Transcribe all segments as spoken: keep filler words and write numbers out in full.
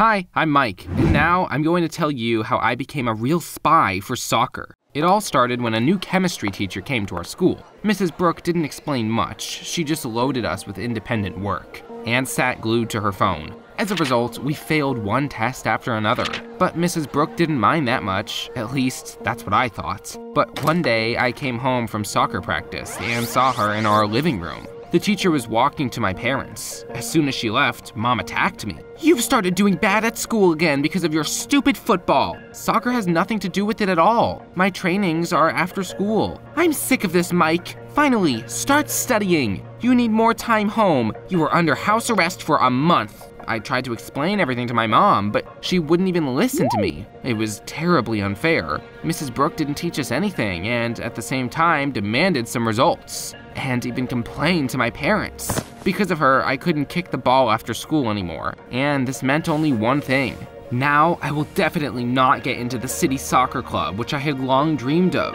Hi, I'm Mike, and now I'm going to tell you how I became a real spy for soccer. It all started when a new chemistry teacher came to our school. Missus Brooke didn't explain much, she just loaded us with independent work, and sat glued to her phone. As a result, we failed one test after another. But Missus Brooke didn't mind that much, at least that's what I thought. But one day, I came home from soccer practice and saw her in our living room. The teacher was walking to my parents. As soon as she left, Mom attacked me. You've started doing bad at school again because of your stupid football. Soccer has nothing to do with it at all. My trainings are after school. I'm sick of this, Mike. Finally, start studying. You need more time home. You are under house arrest for a month. I tried to explain everything to my mom, but she wouldn't even listen to me. It was terribly unfair. Missus Brooke didn't teach us anything and, at the same time, demanded some results, and even complained to my parents. Because of her, I couldn't kick the ball after school anymore, and this meant only one thing. Now, I will definitely not get into the city soccer club, which I had long dreamed of.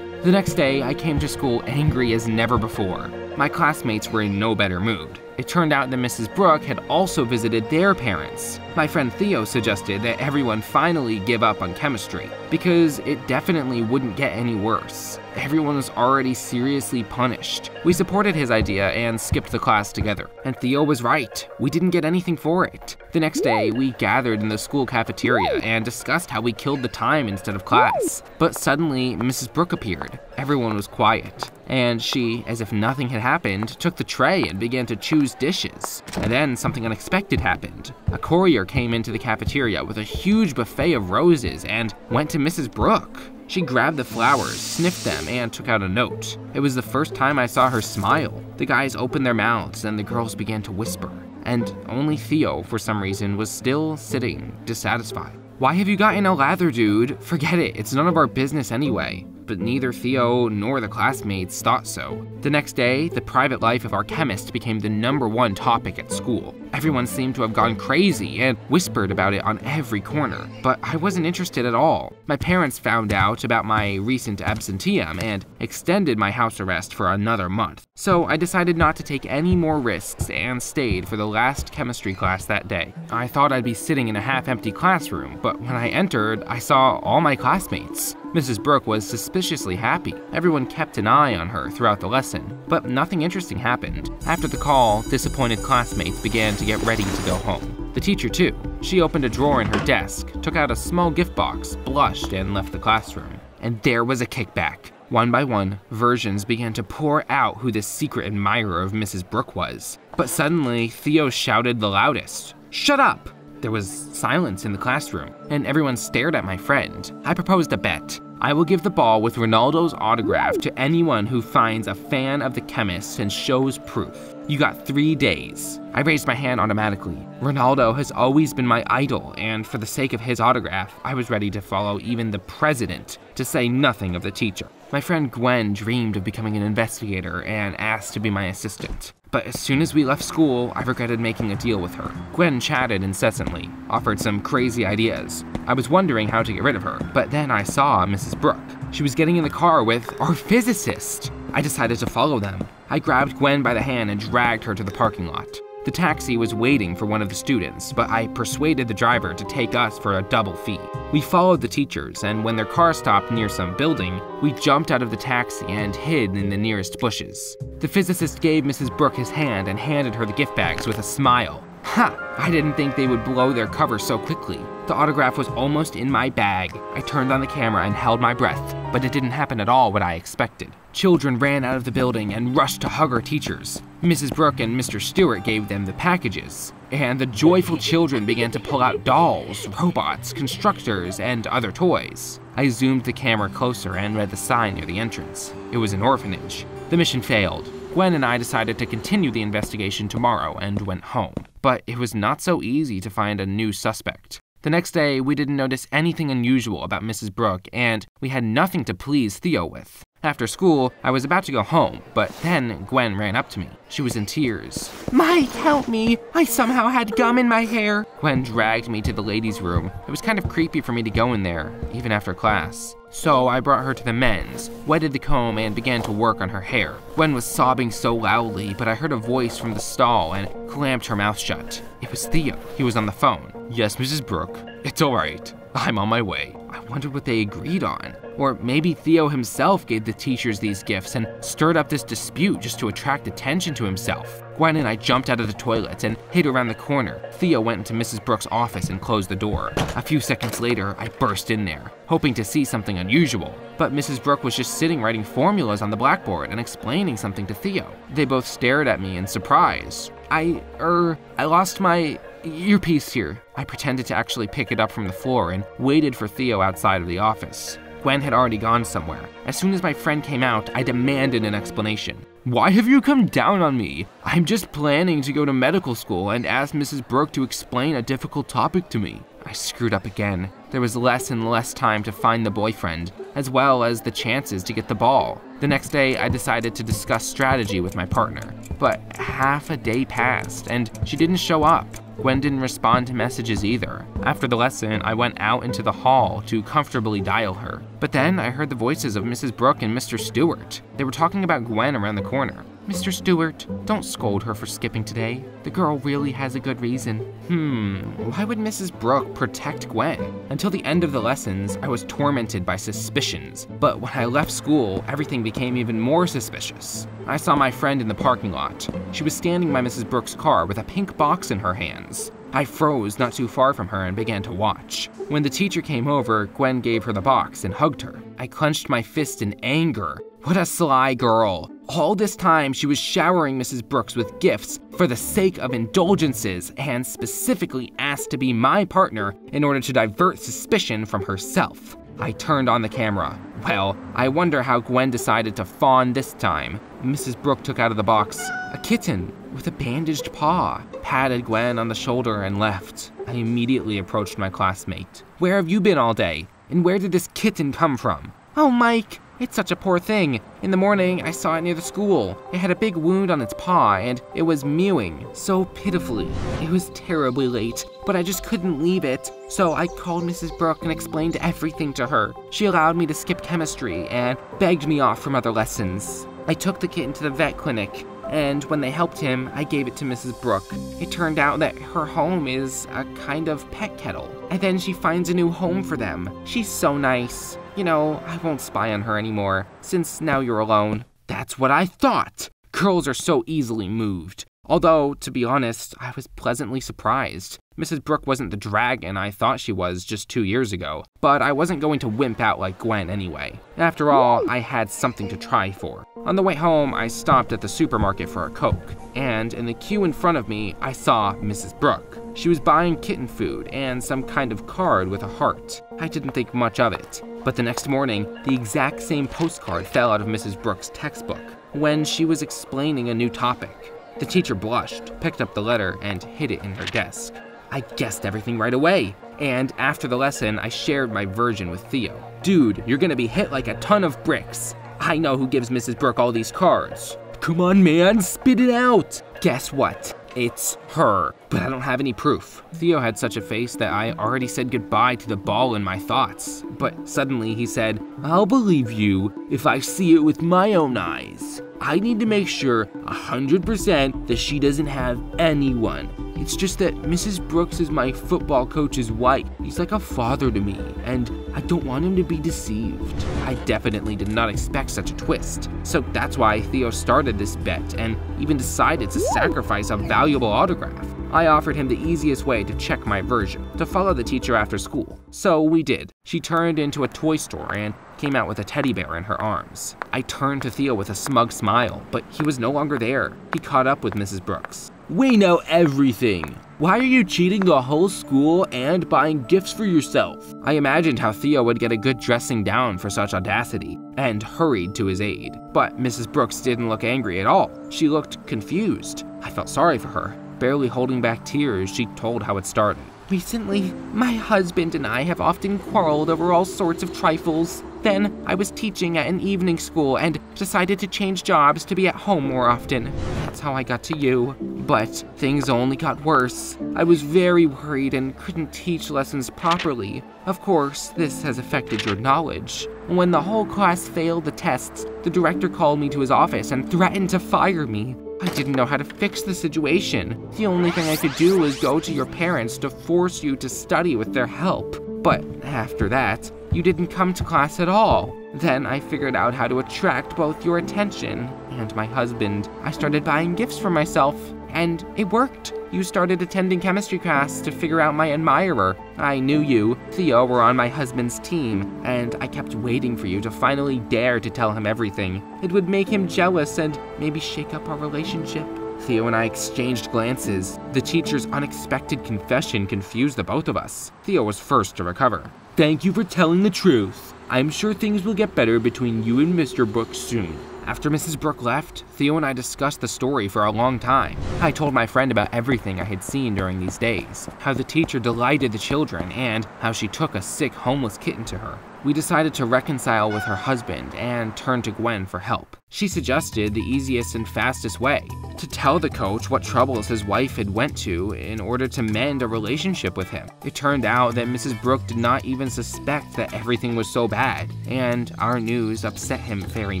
The next day, I came to school angry as never before. My classmates were in no better mood. It turned out that Missus Brooke had also visited their parents. My friend Theo suggested that everyone finally give up on chemistry, because it definitely wouldn't get any worse. Everyone was already seriously punished. We supported his idea and skipped the class together. And Theo was right. We didn't get anything for it. The next day, we gathered in the school cafeteria and discussed how we killed the time instead of class. But suddenly, Missus Brooke appeared. Everyone was quiet. And she, as if nothing had happened, took the tray and began to choose dishes. And then something unexpected happened. A courier came into the cafeteria with a huge buffet of roses and went to Missus Brooke. She grabbed the flowers, sniffed them, and took out a note. It was the first time I saw her smile. The guys opened their mouths and the girls began to whisper. And only Theo, for some reason, was still sitting, dissatisfied. Why have you gotten a lather, dude? Forget it, it's none of our business anyway. But neither Theo nor the classmates thought so. The next day, the private life of our chemist became the number one topic at school. Everyone seemed to have gone crazy and whispered about it on every corner, but I wasn't interested at all. My parents found out about my recent absenteeism and extended my house arrest for another month. So I decided not to take any more risks and stayed for the last chemistry class that day. I thought I'd be sitting in a half-empty classroom, but when I entered, I saw all my classmates. Missus Brooke was suspiciously happy. Everyone kept an eye on her throughout the lesson, but nothing interesting happened. After the call, disappointed classmates began to get ready to go home. The teacher, too. She opened a drawer in her desk, took out a small gift box, blushed, and left the classroom. And there was a kickback. One by one, versions began to pour out who this secret admirer of Missus Brooke was. But suddenly, Theo shouted the loudest, "Shut up!" There was silence in the classroom, and everyone stared at my friend. I proposed a bet. I will give the ball with Ronaldo's autograph to anyone who finds a fan of the chemist and shows proof. You got three days. I raised my hand automatically. Ronaldo has always been my idol, and for the sake of his autograph, I was ready to follow even the president, to say nothing of the teacher. My friend Gwen dreamed of becoming an investigator and asked to be my assistant. But as soon as we left school, I regretted making a deal with her. Gwen chatted incessantly, offered some crazy ideas. I was wondering how to get rid of her, but then I saw Missus Brooke. She was getting in the car with our physicist. I decided to follow them. I grabbed Gwen by the hand and dragged her to the parking lot. The taxi was waiting for one of the students, but I persuaded the driver to take us for a double fee. We followed the teachers, and when their car stopped near some building, we jumped out of the taxi and hid in the nearest bushes. The physicist gave Missus Brooke his hand and handed her the gift bags with a smile. Ha! I didn't think they would blow their cover so quickly. The autograph was almost in my bag. I turned on the camera and held my breath, but it didn't happen at all what I expected. Children ran out of the building and rushed to hug our teachers. Missus Brooke and Mister Stewart gave them the packages, and the joyful children began to pull out dolls, robots, constructors, and other toys. I zoomed the camera closer and read the sign near the entrance. It was an orphanage. The mission failed. Gwen and I decided to continue the investigation tomorrow and went home. But it was not so easy to find a new suspect. The next day, we didn't notice anything unusual about Missus Brooke, and we had nothing to please Theo with. After school, I was about to go home, but then Gwen ran up to me. She was in tears. Mike, help me! I somehow had gum in my hair! Gwen dragged me to the ladies' room. It was kind of creepy for me to go in there, even after class. So I brought her to the men's, wetted the comb, and began to work on her hair. Gwen was sobbing so loudly, but I heard a voice from the stall and clamped her mouth shut. It was Theo. He was on the phone. Yes, Missus Brooke, it's all right. I'm on my way. I wondered what they agreed on. Or maybe Theo himself gave the teachers these gifts and stirred up this dispute just to attract attention to himself. Gwen and I jumped out of the toilets and hid around the corner. Theo went into Missus Brooke's office and closed the door. A few seconds later, I burst in there, hoping to see something unusual. But Missus Brooke was just sitting writing formulas on the blackboard and explaining something to Theo. They both stared at me in surprise. I, er, I lost my earpiece here. I pretended to actually pick it up from the floor and waited for Theo outside of the office. Gwen had already gone somewhere. As soon as my friend came out, I demanded an explanation. Why have you come down on me? I'm just planning to go to medical school and asked Missus Brooke to explain a difficult topic to me. I screwed up again. There was less and less time to find the boyfriend, as well as the chances to get the ball. The next day, I decided to discuss strategy with my partner, but half a day passed and she didn't show up. Gwen didn't respond to messages either. After the lesson, I went out into the hall to comfortably dial her. But then I heard the voices of Missus Brooke and Mister Stewart. They were talking about Gwen around the corner. Mister Stewart, don't scold her for skipping today. The girl really has a good reason. Hmm, why would Missus Brooke protect Gwen? Until the end of the lessons, I was tormented by suspicions. But when I left school, everything became even more suspicious. I saw my friend in the parking lot. She was standing by Missus Brooke's car with a pink box in her hands. I froze not too far from her and began to watch. When the teacher came over, Gwen gave her the box and hugged her. I clenched my fist in anger. What a sly girl. All this time, she was showering Missus Brooks with gifts for the sake of indulgences and specifically asked to be my partner in order to divert suspicion from herself. I turned on the camera. Well, I wonder how Gwen decided to fawn this time. Missus Brooke took out of the box a kitten with a bandaged paw, patted Gwen on the shoulder and left. I immediately approached my classmate. Where have you been all day? And where did this kitten come from? Oh, Mike. It's such a poor thing. In the morning, I saw it near the school. It had a big wound on its paw, and it was mewing so pitifully. It was terribly late, but I just couldn't leave it. So I called Missus Brooke and explained everything to her. She allowed me to skip chemistry and begged me off from other lessons. I took the kitten to the vet clinic, and when they helped him, I gave it to Missus Brooke. It turned out that her home is a kind of pet kettle, and then she finds a new home for them. She's so nice. You know, I won't spy on her anymore, since now you're alone. That's what I thought! Girls are so easily moved. Although, to be honest, I was pleasantly surprised. Missus Brooke wasn't the dragon I thought she was just two years ago, but I wasn't going to wimp out like Gwen anyway. After all, I had something to try for. On the way home, I stopped at the supermarket for a Coke, and in the queue in front of me, I saw Missus Brooke. She was buying kitten food and some kind of card with a heart. I didn't think much of it. But the next morning, the exact same postcard fell out of Missus Brooke's textbook when she was explaining a new topic. The teacher blushed, picked up the letter, and hid it in her desk. I guessed everything right away, and after the lesson, I shared my version with Theo. Dude, you're gonna be hit like a ton of bricks. I know who gives Missus Brooke all these cards. Come on, man, spit it out. Guess what? It's her, but I don't have any proof. Theo had such a face that I already said goodbye to the ball in my thoughts, but suddenly he said, I'll believe you if I see it with my own eyes. I need to make sure one hundred percent that she doesn't have anyone. It's just that Missus Brooks is my football coach's wife. He's like a father to me, and I don't want him to be deceived. I definitely did not expect such a twist. So that's why Theo started this bet and even decided to sacrifice a valuable autograph. I offered him the easiest way to check my version, to follow the teacher after school. So we did. She turned into a toy store and came out with a teddy bear in her arms. I turned to Theo with a smug smile, but he was no longer there. He caught up with Missus Brooks. We know everything. Why are you cheating the whole school and buying gifts for yourself? I imagined how Theo would get a good dressing down for such audacity and hurried to his aid. But Missus Brooks didn't look angry at all. She looked confused. I felt sorry for her. Barely holding back tears, she told how it started. Recently, my husband and I have often quarreled over all sorts of trifles. Then, I was teaching at an evening school and decided to change jobs to be at home more often. That's how I got to you. But things only got worse. I was very worried and couldn't teach lessons properly. Of course, this has affected your knowledge. When the whole class failed the tests, the director called me to his office and threatened to fire me. I didn't know how to fix the situation. The only thing I could do was go to your parents to force you to study with their help. But after that, you didn't come to class at all. Then I figured out how to attract both your attention and my husband. I started buying gifts for myself, and it worked. You started attending chemistry class to figure out my admirer. I knew you, Theo, were on my husband's team, and I kept waiting for you to finally dare to tell him everything. It would make him jealous and maybe shake up our relationship. Theo and I exchanged glances. The teacher's unexpected confession confused the both of us. Theo was first to recover. Thank you for telling the truth. I'm sure things will get better between you and Mister Brooke soon. After Missus Brooke left, Theo and I discussed the story for a long time. I told my friend about everything I had seen during these days, how the teacher delighted the children, and how she took a sick homeless kitten to her. We decided to reconcile with her husband and turned to Gwen for help. She suggested the easiest and fastest way, to tell the coach what troubles his wife had went to in order to mend a relationship with him. It turned out that Missus Brooke did not even suspect that everything was so bad, and our news upset him very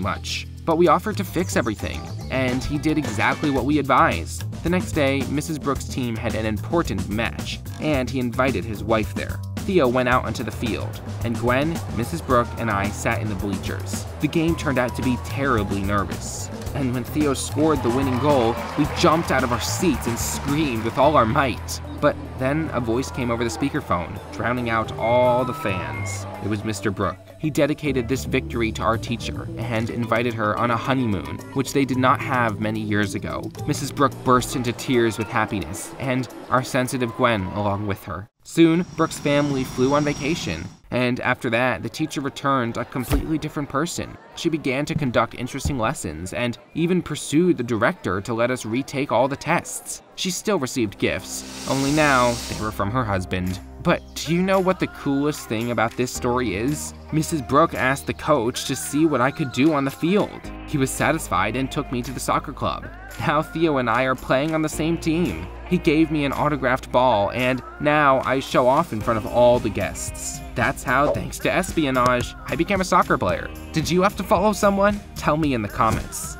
much. But we offered to fix everything, and he did exactly what we advised. The next day, Missus Brooke's team had an important match, and he invited his wife there. Theo went out onto the field, and Gwen, Missus Brooke, and I sat in the bleachers. The game turned out to be terribly nervous, and when Theo scored the winning goal, we jumped out of our seats and screamed with all our might. But then a voice came over the speakerphone, drowning out all the fans. It was Mister Brooke. He dedicated this victory to our teacher and invited her on a honeymoon, which they did not have many years ago. Missus Brooke burst into tears with happiness, and our sensitive Gwen along with her. Soon, Brooke's family flew on vacation, and after that, the teacher returned a completely different person. She began to conduct interesting lessons and even pursued the director to let us retake all the tests. She still received gifts, only now they were from her husband. But do you know what the coolest thing about this story is? Missus Brooke asked the coach to see what I could do on the field. He was satisfied and took me to the soccer club. Now Theo and I are playing on the same team. He gave me an autographed ball, and now I show off in front of all the guests. That's how, thanks to espionage, I became a soccer player. Did you have to follow someone? Tell me in the comments.